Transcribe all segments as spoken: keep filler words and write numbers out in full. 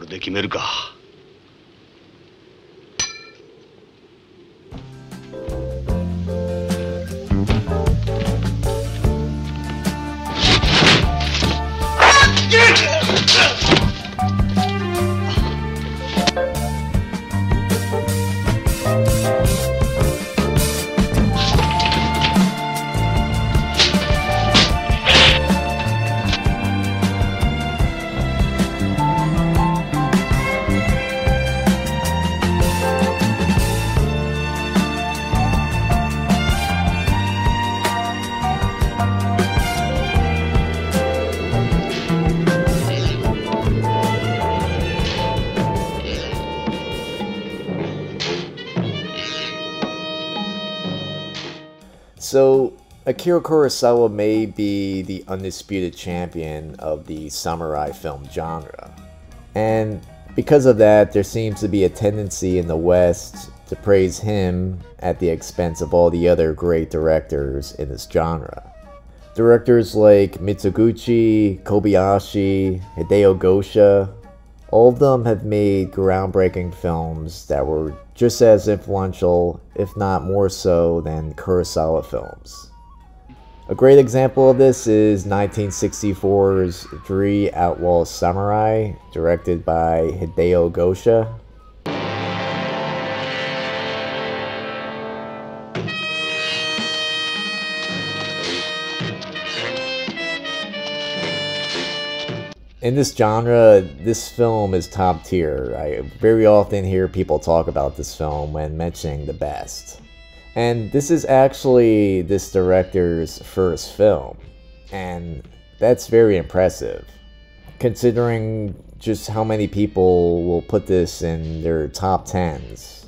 これで決めるか。So, Akira Kurosawa may be the undisputed champion of the samurai film genre. And because of that, there seems to be a tendency in the West to praise him at the expense of all the other great directors in this genre. Directors like Mizoguchi, Kobayashi, Hideo Gosha, all of them have made groundbreaking films that were just as influential, if not more so, than Kurosawa films. A great example of this is nineteen sixty-four's Three Outlaw Samurai, directed by Hideo Gosha. In this genre, this film is top tier. I very often hear people talk about this film when mentioning the best. And this is actually this director's first film, and that's very impressive, considering just how many people will put this in their top tens.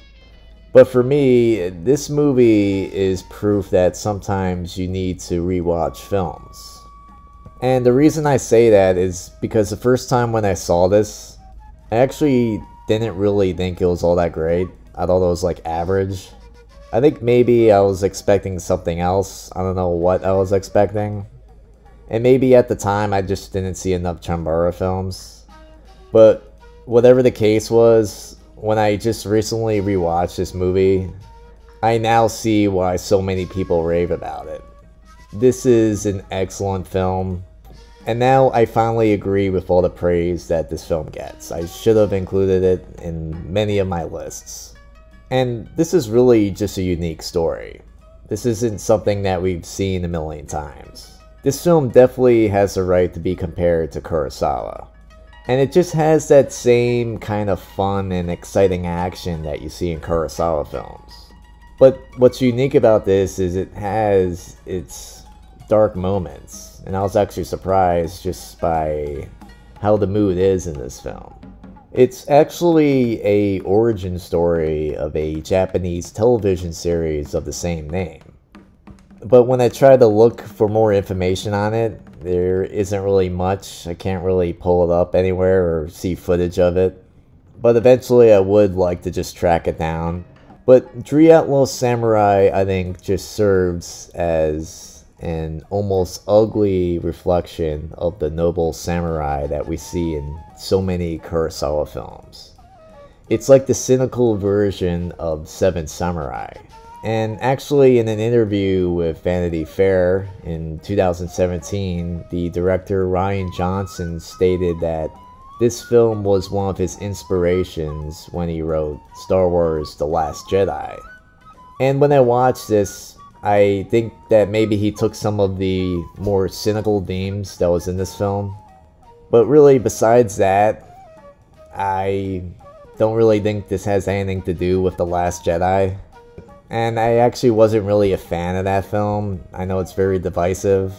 But for me, this movie is proof that sometimes you need to rewatch films. And the reason I say that is because the first time when I saw this, I actually didn't really think it was all that great. I thought it was like average. I think maybe I was expecting something else. I don't know what I was expecting. And maybe at the time I just didn't see enough Chambara films. But whatever the case was, when I just recently rewatched this movie, I now see why so many people rave about it. This is an excellent film. And now I finally agree with all the praise that this film gets. I should have included it in many of my lists. And this is really just a unique story. This isn't something that we've seen a million times. This film definitely has the right to be compared to Kurosawa. And it just has that same kind of fun and exciting action that you see in Kurosawa films. But what's unique about this is it has its dark moments, and I was actually surprised just by how the mood is in this film. It's actually a origin story of a Japanese television series of the same name. But when I tried to look for more information on it, there isn't really much. I can't really pull it up anywhere or see footage of it. But eventually I would like to just track it down. But Three Outlaw Samurai, I think, just serves as an almost ugly reflection of the noble samurai that we see in so many Kurosawa films. It's like the cynical version of Seven Samurai. And actually, in an interview with Vanity Fair in two thousand seventeen, the director Rian Johnson stated that this film was one of his inspirations when he wrote Star Wars: The Last Jedi. And when I watched this, I think that maybe he took some of the more cynical themes that was in this film. But really, besides that, I don't really think this has anything to do with The Last Jedi. And I actually wasn't really a fan of that film. I know it's very divisive.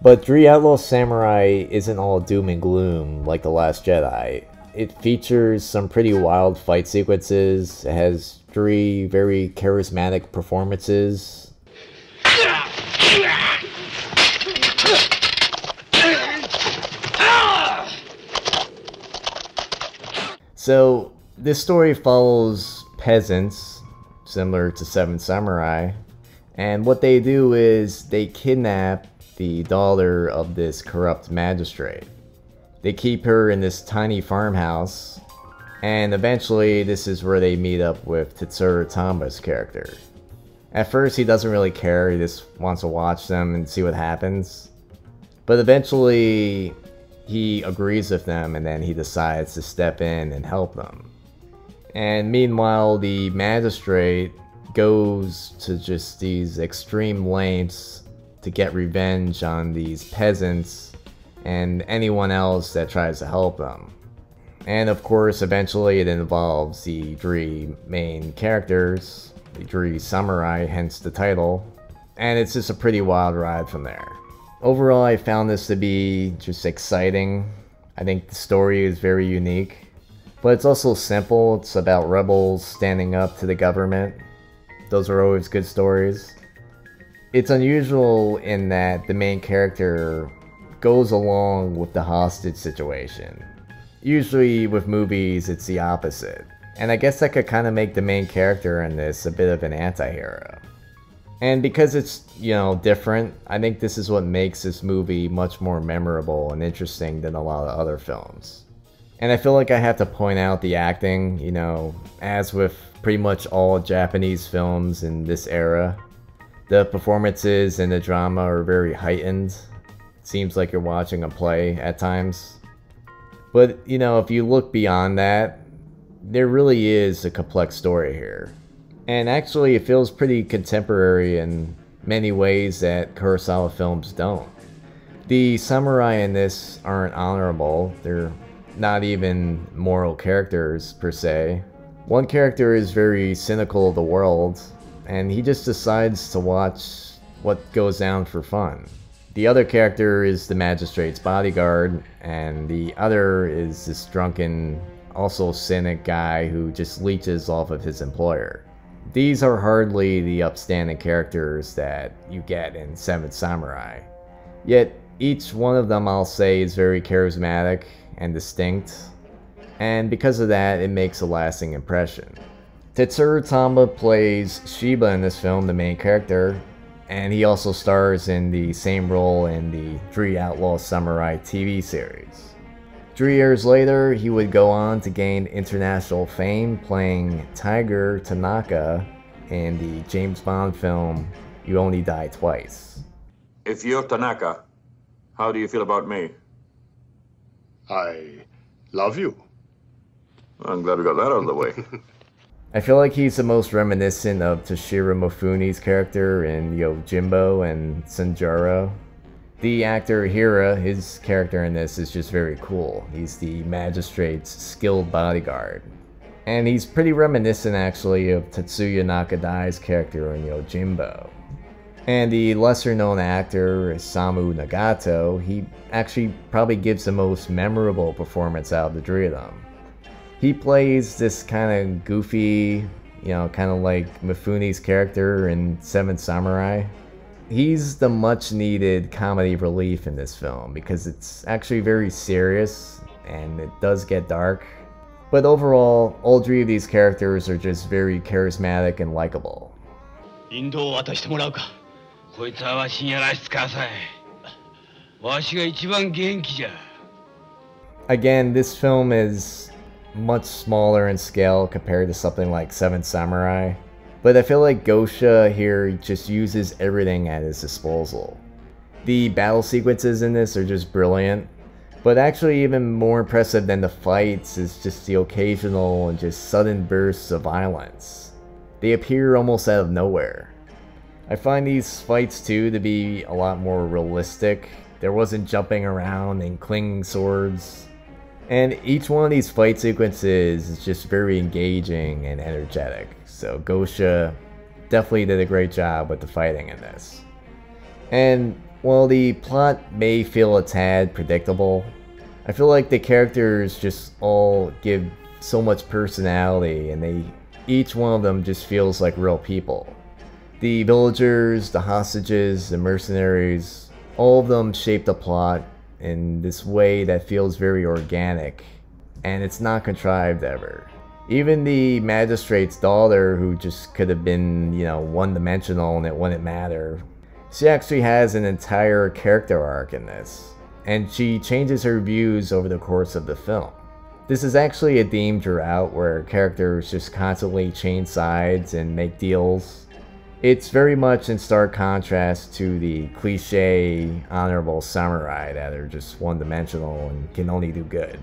But Three Outlaw Samurai isn't all doom and gloom like The Last Jedi. It features some pretty wild fight sequences, it has three very charismatic performances, so this story follows peasants, similar to Seven Samurai, and what they do is they kidnap the daughter of this corrupt magistrate. They keep her in this tiny farmhouse, and eventually this is where they meet up with Tetsuro Tamba's character. At first he doesn't really care, he just wants to watch them and see what happens. But eventually he agrees with them, and then he decides to step in and help them. And meanwhile the magistrate goes to just these extreme lengths to get revenge on these peasants and anyone else that tries to help them. And of course eventually it involves the three main characters, the three samurai, hence the title, and it's just a pretty wild ride from there. Overall I found this to be just exciting. I think the story is very unique, but it's also simple. It's about rebels standing up to the government. Those are always good stories. It's unusual in that the main character goes along with the hostage situation. Usually with movies it's the opposite, and I guess that could kind of make the main character in this a bit of an anti-hero. And because it's, you know, different, I think this is what makes this movie much more memorable and interesting than a lot of other films. And I feel like I have to point out the acting, you know, as with pretty much all Japanese films in this era, the performances and the drama are very heightened. Seems like you're watching a play at times. But, you know, if you look beyond that, there really is a complex story here. And actually, it feels pretty contemporary in many ways that Kurosawa films don't. The samurai in this aren't honorable. They're not even moral characters, per se. One character is very cynical of the world, and he just decides to watch what goes down for fun. The other character is the magistrate's bodyguard, and the other is this drunken, also cynic guy who just leeches off of his employer. These are hardly the upstanding characters that you get in Seven Samurai. Yet, each one of them, I'll say, is very charismatic and distinct, and because of that, it makes a lasting impression. Tetsuro Tanba plays Shiba in this film, the main character, and he also stars in the same role in the Three Outlaw Samurai T V series. Three years later, he would go on to gain international fame playing Tiger Tanaka in the James Bond film, You Only Die Twice. If you're Tanaka, how do you feel about me? I love you. I'm glad we got that out of the way. I feel like he's the most reminiscent of Toshiro Mifune's character in Yojimbo and Sanjuro. The actor Hira, his character in this is just very cool. He's the magistrate's skilled bodyguard. And he's pretty reminiscent actually of Tetsuya Nakadai's character in Yojimbo. And the lesser known actor Samu Nagato, he actually probably gives the most memorable performance out of the three of them. He plays this kind of goofy, you know, kind of like Mifune's character in Seven Samurai. He's the much-needed comedy relief in this film because it's actually very serious and it does get dark. But overall, all three of these characters are just very charismatic and likable. Again, this film is much smaller in scale compared to something like Seven Samurai, but I feel like Gosha here just uses everything at his disposal. The battle sequences in this are just brilliant, but actually even more impressive than the fights is just the occasional and just sudden bursts of violence. They appear almost out of nowhere. I find these fights too to be a lot more realistic. There wasn't jumping around and clinging swords. And each one of these fight sequences is just very engaging and energetic, so Gosha definitely did a great job with the fighting in this. And while the plot may feel a tad predictable, I feel like the characters just all give so much personality, and they, each one of them just feels like real people. The villagers, the hostages, the mercenaries, all of them shape the plot in this way that feels very organic, and it's not contrived ever. Even the magistrate's daughter, who just could have been, you know, one-dimensional and it wouldn't matter, she actually has an entire character arc in this. and she changes her views over the course of the film. This is actually a theme throughout where characters just constantly change sides and make deals. It's very much in stark contrast to the cliche honorable samurai that are just one-dimensional and can only do good.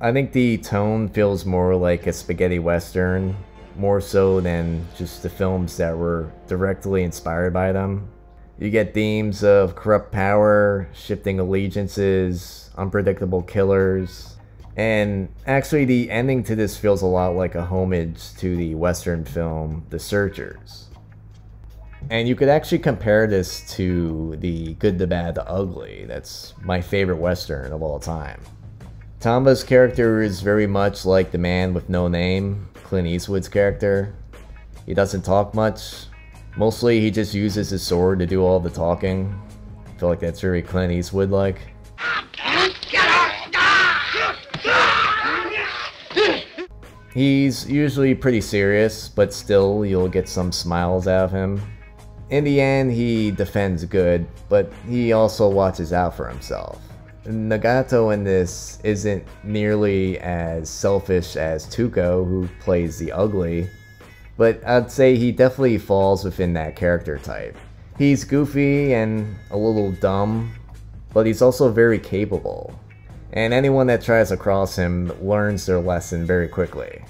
I think the tone feels more like a spaghetti western, more so than just the films that were directly inspired by them. You get themes of corrupt power, shifting allegiances, unpredictable killers, and actually the ending to this feels a lot like a homage to the Western film The Searchers. And you could actually compare this to the Good, the Bad, the Ugly. That's my favorite Western of all time. Tanba's character is very much like the man with no name, Clint Eastwood's character. He doesn't talk much. Mostly he just uses his sword to do all the talking. I feel like that's very Clint Eastwood-like. He's usually pretty serious, but still you'll get some smiles out of him. In the end, he defends Good, but he also watches out for himself. Nagato in this isn't nearly as selfish as Tuco, who plays the Ugly, but I'd say he definitely falls within that character type. He's goofy and a little dumb, but he's also very capable. And anyone that tries to cross him learns their lesson very quickly.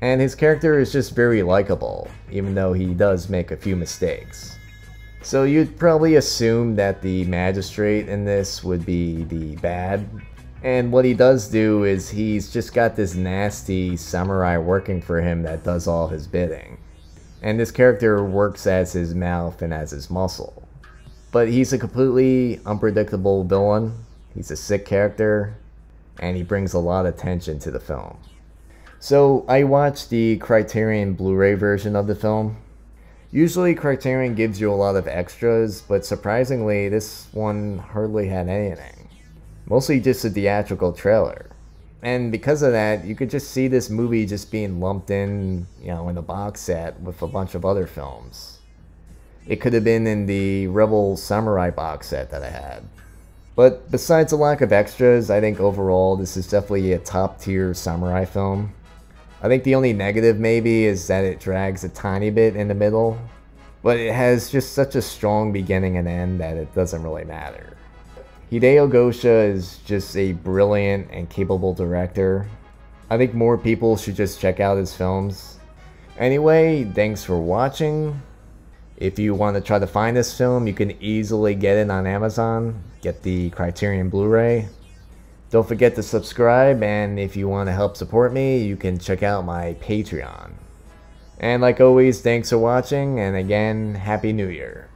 And his character is just very likable, even though he does make a few mistakes. So you'd probably assume that the magistrate in this would be the bad. And what he does do is he's just got this nasty samurai working for him that does all his bidding. And this character works as his mouth and as his muscle. But he's a completely unpredictable villain. He's a sick character, and he brings a lot of tension to the film. So I watched the Criterion Blu-ray version of the film. Usually Criterion gives you a lot of extras, but surprisingly this one hardly had anything. Mostly just a theatrical trailer. And because of that, you could just see this movie just being lumped in, you know, in a box set with a bunch of other films. It could have been in the Rebel Samurai box set that I had. But besides the lack of extras, I think overall this is definitely a top-tier samurai film. I think the only negative maybe is that it drags a tiny bit in the middle, but it has just such a strong beginning and end that it doesn't really matter. Hideo Gosha is just a brilliant and capable director. I think more people should just check out his films. Anyway, thanks for watching. If you want to try to find this film, you can easily get it on Amazon. Get the Criterion Blu-ray. Don't forget to subscribe, and if you want to help support me, you can check out my Patreon. And like always, thanks for watching, and again, Happy New Year.